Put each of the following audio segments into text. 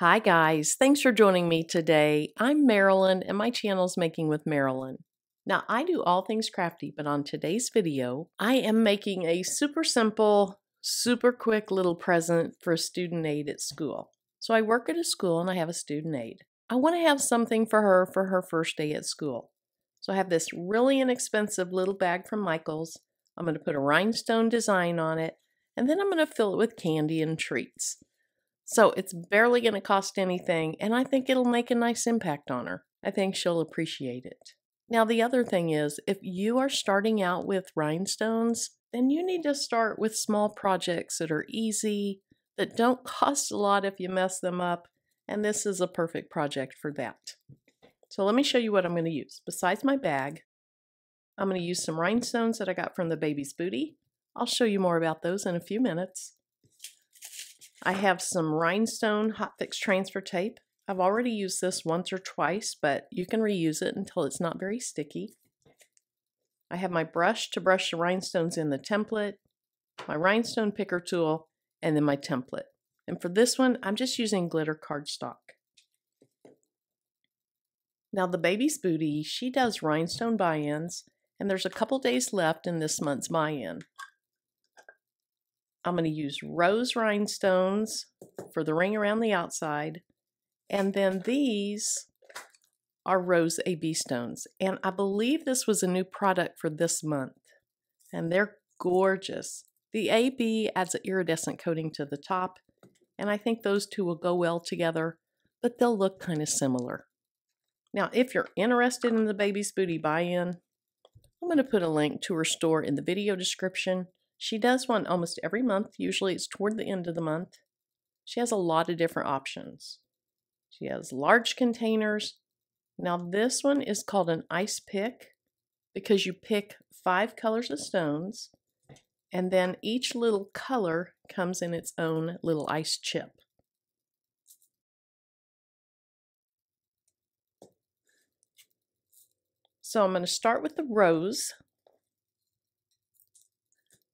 Hi guys, thanks for joining me today. I'm Marilyn and my channel's Making with Marilyn. Now I do all things crafty, but on today's video, I am making a super simple, super quick little present for a student aide at school. So I work at a school and I have a student aide. I want to have something for her first day at school. So I have this really inexpensive little bag from Michaels. I'm going to put a rhinestone design on it and then I'm going to fill it with candy and treats. So it's barely going to cost anything, and I think it'll make a nice impact on her. I think she'll appreciate it. Now, the other thing is, if you are starting out with rhinestones, then you need to start with small projects that are easy, that don't cost a lot if you mess them up, and this is a perfect project for that. So let me show you what I'm going to use. Besides my bag, I'm going to use some rhinestones that I got from The Baby's Booty. I'll show you more about those in a few minutes. I have some rhinestone Hotfix Transfer Tape. I've already used this once or twice, but you can reuse it until it's not very sticky. I have my brush to brush the rhinestones in the template, my Rhinestone Picker Tool, and then my template. And for this one, I'm just using Glitter Cardstock. Now The Baby's Booty, she does rhinestone buy-ins, and there's a couple days left in this month's buy-in. I'm going to use rose rhinestones for the ring around the outside, and then these are Rose AB stones, and I believe this was a new product for this month, and they're gorgeous. The AB adds an iridescent coating to the top, and I think those two will go well together, but they'll look kind of similar. Now if you're interested in the Baby's Booty buy-in, I'm going to put a link to her store in the video description. She does one almost every month. Usually it's toward the end of the month. She has a lot of different options. She has large containers. Now this one is called an ice pick because you pick 5 colors of stones and then each little color comes in its own little ice chip. So I'm going to start with the rose.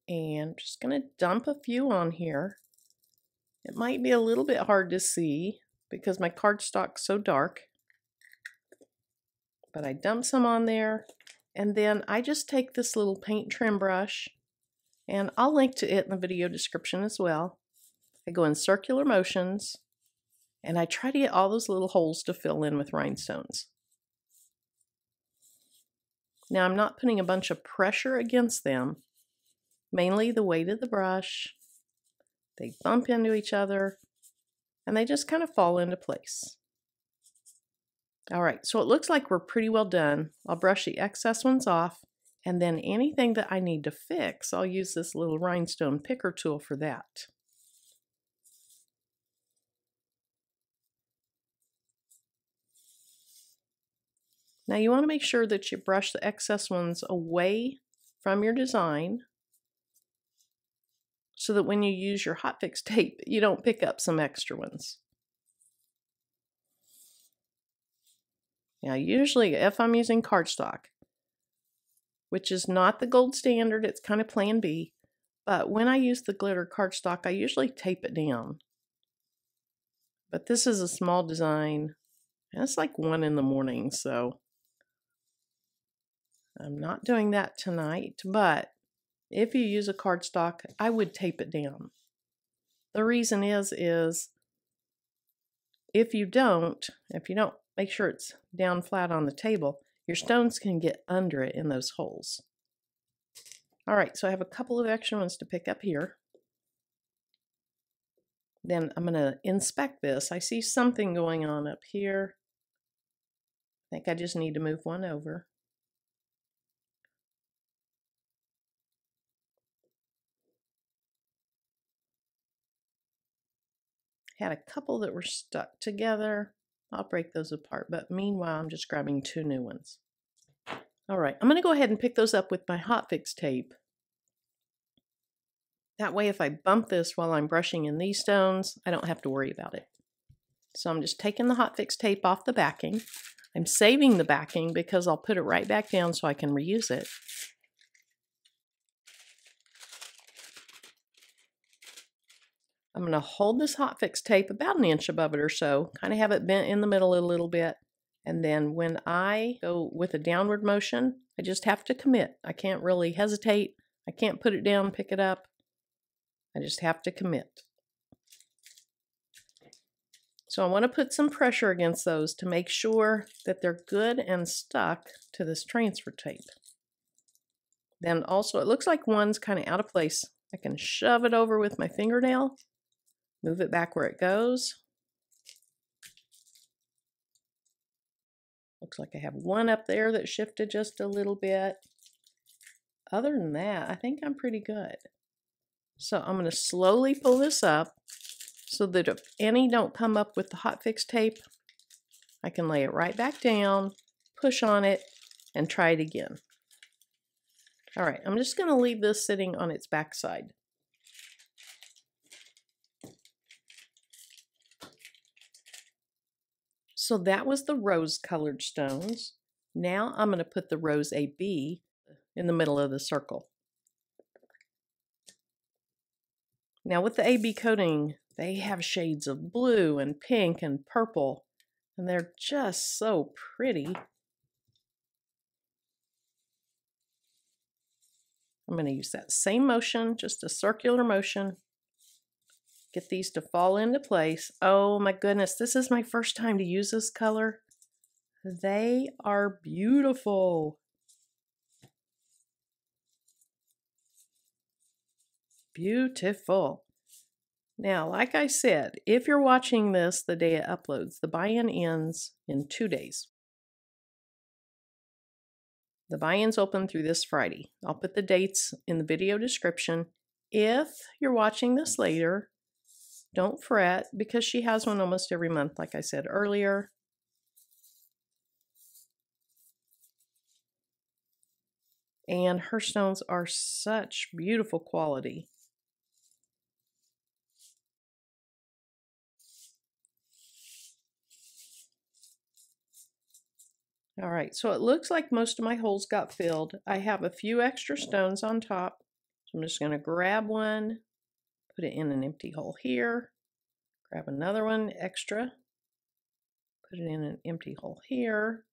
And I'm just going to dump a few on here. It might be a little bit hard to see because my cardstock's so dark. But I dump some on there. And then I just take this little paint trim brush, and I'll link to it in the video description as well. I go in circular motions, and I try to get all those little holes to fill in with rhinestones. Now I'm not putting a bunch of pressure against them. Mainly the weight of the brush, they bump into each other, and they just kind of fall into place. All right, so it looks like we're pretty well done. I'll brush the excess ones off, and then anything that I need to fix, I'll use this little rhinestone picker tool for that. Now you want to make sure that you brush the excess ones away from your design, so that when you use your Hotfix tape, you don't pick up some extra ones. Now usually if I'm using cardstock, which is not the gold standard, it's kind of plan B, but when I use the glitter cardstock, I usually tape it down. But this is a small design, and it's like 1 in the morning, so I'm not doing that tonight, but if you use a cardstock, I would tape it down. The reason is if you don't make sure it's down flat on the table, your stones can get under it in those holes. All right, so I have a couple of extra ones to pick up here. Then I'm going to inspect this. I see something going on up here. I think I just need to move one over. Had a couple that were stuck together. I'll break those apart, but meanwhile I'm just grabbing 2 new ones. All right, I'm going to go ahead and pick those up with my Hotfix tape. That way if I bump this while I'm brushing in these stones, I don't have to worry about it. So I'm just taking the Hotfix tape off the backing. I'm saving the backing because I'll put it right back down so I can reuse it. I'm going to hold this Hotfix tape about an inch above it or so, kind of have it bent in the middle a little bit, and then when I go with a downward motion, I just have to commit. I can't really hesitate. I can't put it down, pick it up. I just have to commit. So I want to put some pressure against those to make sure that they're good and stuck to this transfer tape. Then also, it looks like one's kind of out of place. I can shove it over with my fingernail, move it back where it goes. Looks like I have one up there that shifted just a little bit. Other than that, I think I'm pretty good. So I'm going to slowly pull this up so that if any don't come up with the Hotfix tape, I can lay it right back down, push on it, and try it again. All right, I'm just going to leave this sitting on its backside. So that was the rose-colored stones. Now I'm going to put the Rose AB in the middle of the circle. Now with the AB coating, they have shades of blue and pink and purple, and they're just so pretty. I'm going to use that same motion, just a circular motion. Get these to fall into place. Oh my goodness, this is my first time to use this color. They are beautiful. Beautiful. Now, like I said, if you're watching this the day it uploads, the buy-in ends in 2 days. The buy-in's open through this Friday. I'll put the dates in the video description. If you're watching this later, don't fret, because she has one almost every month, like I said earlier. And her stones are such beautiful quality. All right, so it looks like most of my holes got filled. I have a few extra stones on top. So I'm just going to grab one, put it in an empty hole here, grab another one extra, put it in an empty hole here.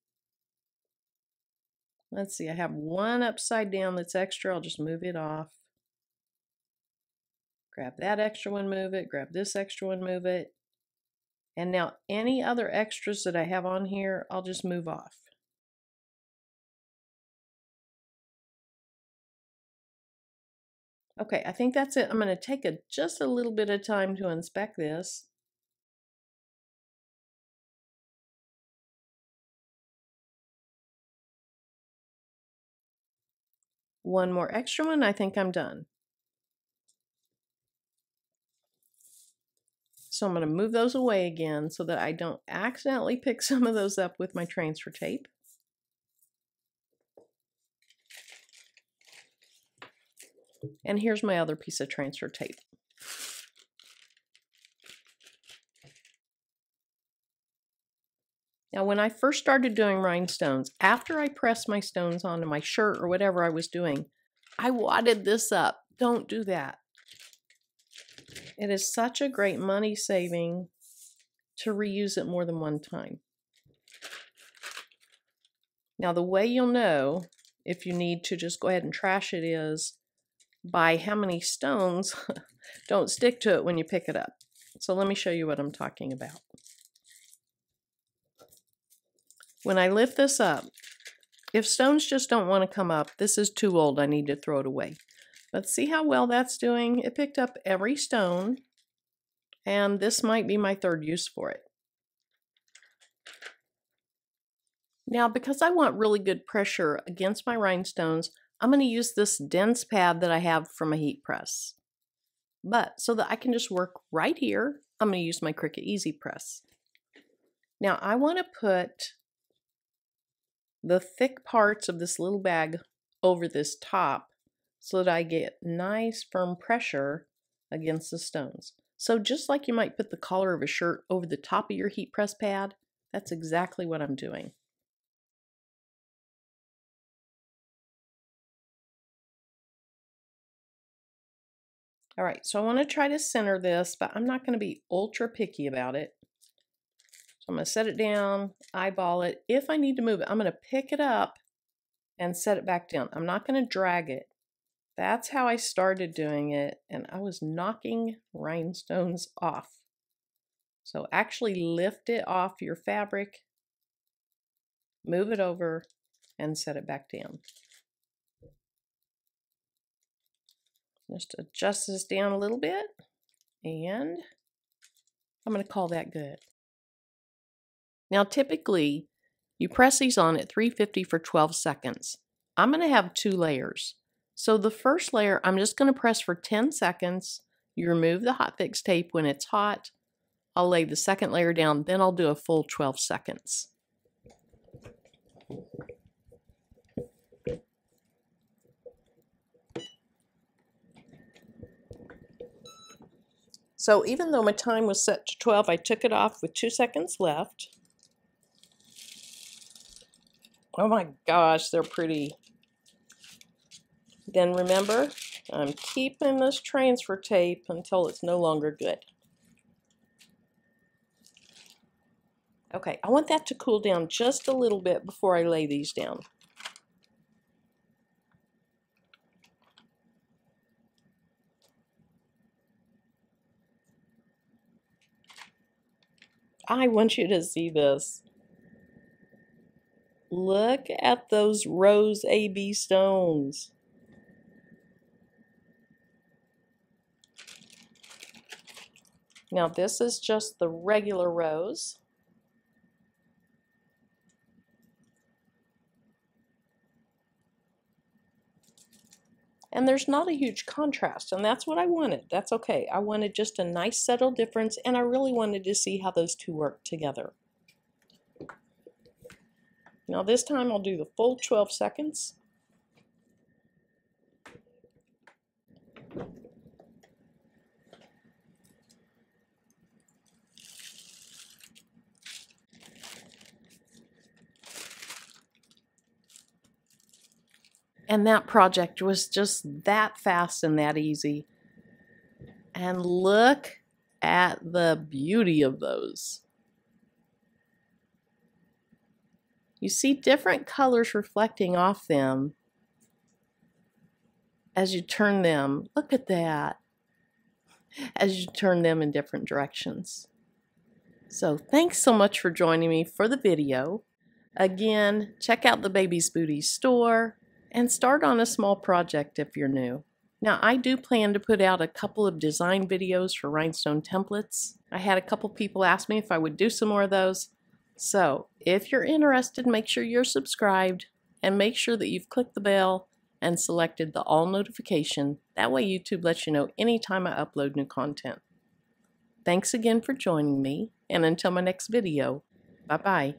Let's see, I have one upside down that's extra. I'll just move it off. Grab that extra one, move it, grab this extra one, move it. And now any other extras that I have on here, I'll just move off. Okay, I think that's it. I'm going to take just a little bit of time to inspect this. One more extra one, I think I'm done. So I'm going to move those away again so that I don't accidentally pick some of those up with my transfer tape. And here's my other piece of transfer tape. Now, when I first started doing rhinestones, after I pressed my stones onto my shirt or whatever I was doing, I wadded this up. Don't do that. It is such a great money saving to reuse it more than one time. Now, the way you'll know if you need to just go ahead and trash it is by how many stones don't stick to it when you pick it up. So let me show you what I'm talking about. When I lift this up, if stones just don't want to come up, this is too old, I need to throw it away. Let's see how well that's doing. It picked up every stone, and this might be my third use for it. Now, because I want really good pressure against my rhinestones, I'm going to use this dense pad that I have from a heat press. But so that I can just work right here, I'm going to use my Cricut Easy Press. Now, I want to put the thick parts of this little bag over this top so that I get nice firm pressure against the stones. So just like you might put the collar of a shirt over the top of your heat press pad, that's exactly what I'm doing. All right, so I want to try to center this, but I'm not going to be ultra picky about it. So I'm going to set it down, eyeball it. If I need to move it, I'm going to pick it up and set it back down. I'm not going to drag it. That's how I started doing it, and I was knocking rhinestones off. So actually lift it off your fabric, move it over, and set it back down. Just adjust this down a little bit, and I'm going to call that good. Now typically, you press these on at 350 for 12 seconds. I'm going to have two layers. So the first layer, I'm just going to press for 10 seconds. You remove the hotfix tape when it's hot. I'll lay the second layer down, then I'll do a full 12 seconds. So even though my time was set to 12, I took it off with 2 seconds left. Oh my gosh, they're pretty. Then remember, I'm keeping this transfer tape until it's no longer good. Okay, I want that to cool down just a little bit before I lay these down. I want you to see this. Look at those Rose AB stones. Now this is just the regular rose. And there's not a huge contrast, and that's what I wanted. That's okay. I wanted just a nice subtle difference, and I really wanted to see how those two work together. Now this time I'll do the full 12 seconds. And that project was just that fast and that easy. And look at the beauty of those. You see different colors reflecting off them as you turn them. Look at that. As you turn them in different directions. So thanks so much for joining me for the video. Again, check out the Baby's Booty's store. And start on a small project if you're new. Now I do plan to put out a couple of design videos for rhinestone templates. I had a couple people ask me if I would do some more of those. So if you're interested, make sure you're subscribed and make sure that you've clicked the bell and selected the all notification. That way YouTube lets you know anytime I upload new content. Thanks again for joining me, and until my next video, bye-bye.